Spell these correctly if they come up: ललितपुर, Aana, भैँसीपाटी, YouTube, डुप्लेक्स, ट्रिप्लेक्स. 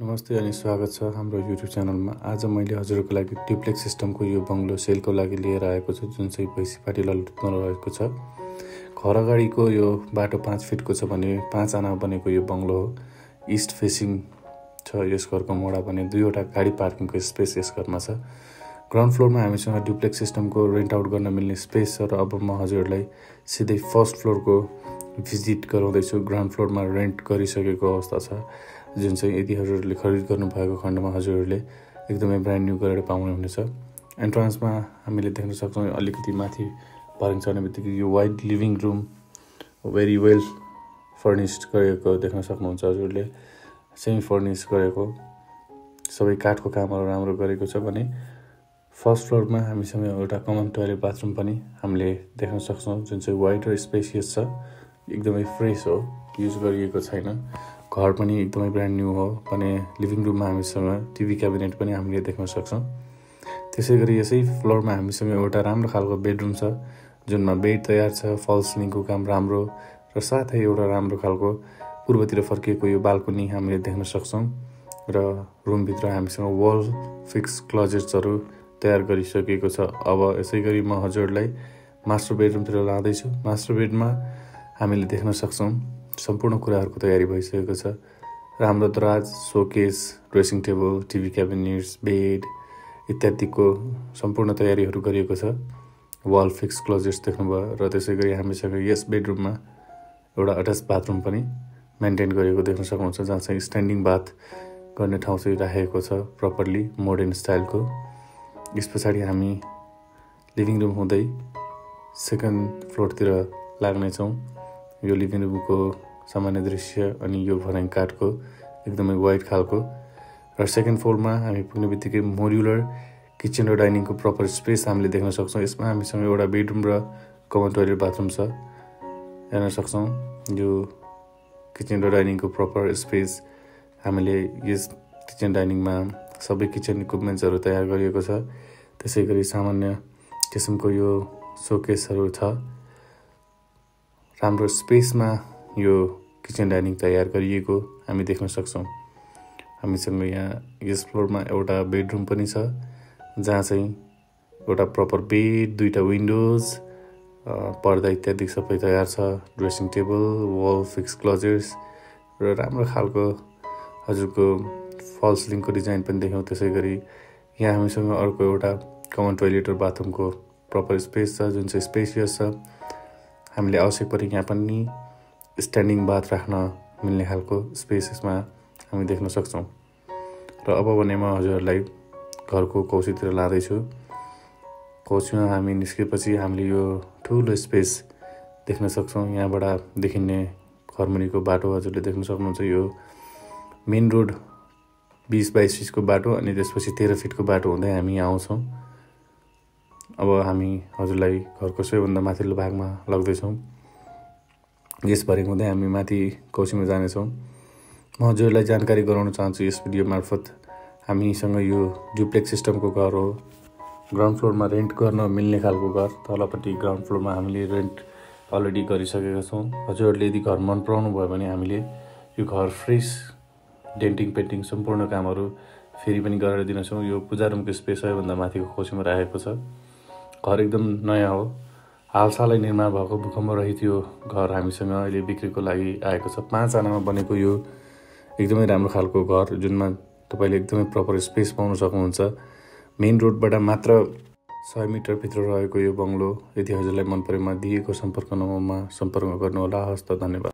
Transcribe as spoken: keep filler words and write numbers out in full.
नमस्ते अनि स्वागत छ हाम्रो युट्युब च्यानलमा। आज मैले हजुरहरुको लागि ट्रिप्लेक्स सिस्टमको यो बंगलो सेलको लागि लिएर आएको छु, जुन चाहिँ भैँसीपाटी ललितपुरमा रहेको छ। घर अगाडिको यो बाटो पाँच फिटको छ भने पाँच आना बनेको यो बंगलो हो। ईस्ट फेसिङ छ यस घरको मोडा भने दुईवटा गाडी पार्किङको स्पेस यस घरमा छ। ग्राउन्ड फ्लोरमा हामीसँग डुप्लेक्स सिस्टमको रेन्ट आउट गर्न मिल्ने स्पेस छ। र अब म हजुरहरुलाई सिधै फर्स्ट फ्लोरको भिजिट गराउँदैछु। ग्राउन्ड फ्लोरमा रेन्ट गरिसकेको अवस्था छ, जुन चाहिँ यदि हजुरहरूले खरिद गर्नुभएको खण्डमा हजुरहरूले एकदमै ब्रान्ड न्यू गरेर पाउनु हुनेछ। एन्ट्रान्समा हामीले देख्न सक्छौँ, अलिकति माथि पार्किङ चढ्ने बित्तिकै यो wide living room very well furnished गरेको देख्न सक्नुहुन्छ। हजुरले सेमी फर्निस गरेको, सबै काठको कामहरू राम्रो गरेको छ भने फर्स्ट फ्लोरमा हामीसँग एउटा कमन टोयलेट बाथरुम पनि हामीले देख्न सक्छौँ, जुन चाहिँ वाइड र स्पेसियस छ, एकदमै फ्रेस हो, युज गरिएको छैन। घर पनि एकदमै ब्रान्ड न्यू हो भने लिभिङ रुममा हामीसँग टिभी क्याबिनेट पनि हामीले देख्न सक्छौँ। त्यसै गरी यसै फ्लोरमा हामीसँग एउटा राम्रो खालको बेडरुम छ, जुनमा बेड तयार छ, फल सिलिङको काम राम्रो र साथै एउटा राम्रो खालको पूर्वतिर फर्किएको यो बाल्कनी हामीले देख्न सक्छौँ। र रुमभित्र हामीसँग वाल फिक्स क्लोजेट्सहरू तयार गरिसकेको छ। अब यसै गरी म हजुरलाई मास्टर बेडरुमतिर लाँदैछु। मास्टर बेडमा हामीले देख्न सक्छौँ सम्पूर्ण कुराहरूको तयारी भइसकेको छ। राम्रो दराज, showcase, dressing table, TV cabinets, bed इत्यादिको सम्पूर्ण तयारीहरू गरिएको छ। वाल फिक्स क्लोजेट्स देख्नुभयो। र त्यसै गरी हामीसँग यस बेडरुममा एउटा अट्याच बाथरुम पनि मेन्टेन गरेको देख्न सक्नुहुन्छ, जहाँ चाहिँ स्ट्यान्डिङ बाथ गर्ने ठाउँ चाहिँ राखेको छ प्रपरली मोडर्न स्टाइलको। यस पछाडि हामी लिभिङ रुम हुँदै सेकेन्ड फ्लोरतिर लाग्नेछौँ। यो लिभिङ रुमको सामान्य दृश्य अनि यो भर्याङ काठको एकदमै वाइड खालको। र सेकेन्ड फ्लोरमा हामी पुग्ने बित्तिकै मोड्युलर किचन र डाइनिङको प्रपर स्पेस हामीले देख्न सक्छौँ। यसमा हामीसँग एउटा बेडरुम र कमन टोयलेट बाथरुम छ। हेर्न सक्छौँ यो किचन र डाइनिङको प्रपर स्पेस। हामीले यस किचन डाइनिङमा सबै किचन इक्विपमेन्ट्सहरू तयार गरिएको छ। त्यसै गरी सामान्य किसिमको यो सोकेसहरू छ। राम्रो स्पेसमा यो किचन डाइनिङ तयार गरिएको हामी देख्न सक्छौँ। हामीसँग यहाँ यस फ्लोरमा एउटा बेडरुम पनि छ, जहाँ चाहिँ एउटा प्रपर बेड, दुईवटा विन्डोज, पर्दा इत्यादि सबै तयार छ। Dressing table, wall fix closets र राम्रो खालको हजुरको फल सिलिङको डिजाइन पनि देख्यौँ। त्यसै गरी यहाँ हामीसँग अर्को एउटा कमन टोयलेट र बाथरुमको प्रपर स्पेस छ, जुन चाहिँ स्पेसियस छ। हामीले आवश्यक परे यहाँ पनि स्ट्यान्डिङ बाथ राख्न मिल्ने खालको स्पेसेसमा हामी देख्न सक्छौँ। र अब भने म हजुरहरूलाई घरको कौसीतिर लाँदैछु। कौसीमा हामी निस्केपछि हामीले यो ठुलो स्पेस देख्न सक्छौँ। यहाँबाट देखिने घरमुनिको बाटो हजुरले देख्न सक्नुहुन्छ। यो मेन रोड बिस बाइस फिटको बाटो अनि त्यसपछि तेह्र फिटको बाटो हुँदै हामी आउँछौँ। अब हामी हजुरलाई घरको सबैभन्दा माथिल्लो भागमा लग्दैछौँ। यस भर्याङ हुँदै हामी माथि कौसीमा जानेछौँ। म हजुरलाई जानकारी गराउन चाहन्छु यस भिडियो मार्फत, हामीसँग यो डुप्लेक्स सिस्टमको घर हो। ग्राउन्ड फ्लोरमा रेन्ट गर्न मिल्ने खालको घर। तलपट्टि ग्राउन्ड फ्लोरमा हामीले रेन्ट अलरेडी गरिसकेका छौँ। हजुरहरूले यदि घर मन पराउनु भयो भने हामीले यो घर फ्रेस डेन्टिङ पेन्टिङ सम्पूर्ण कामहरू फेरि पनि गरेर दिनेछौँ। यो पूजा रुमको स्पेस सबैभन्दा माथिको कौसीमा राखेको छ। घर एकदम नयाँ हो। हालसालै निर्माण भएको भूकम्प रहित यो घर हामीसँग अहिले बिक्रीको लागि आएको छ। पाँच आनामा बनेको यो एकदमै राम्रो खालको घर, जुनमा तपाईँले एकदमै प्रपर स्पेस पाउन सक्नुहुन्छ। मेन रोडबाट मात्र सय मिटरभित्र रहेको यो बंगलो यदि हजुरलाई मन परेमा दिएको सम्पर्क नम्बरमा सम्पर्क गर्नुहोला। हस्त, धन्यवाद।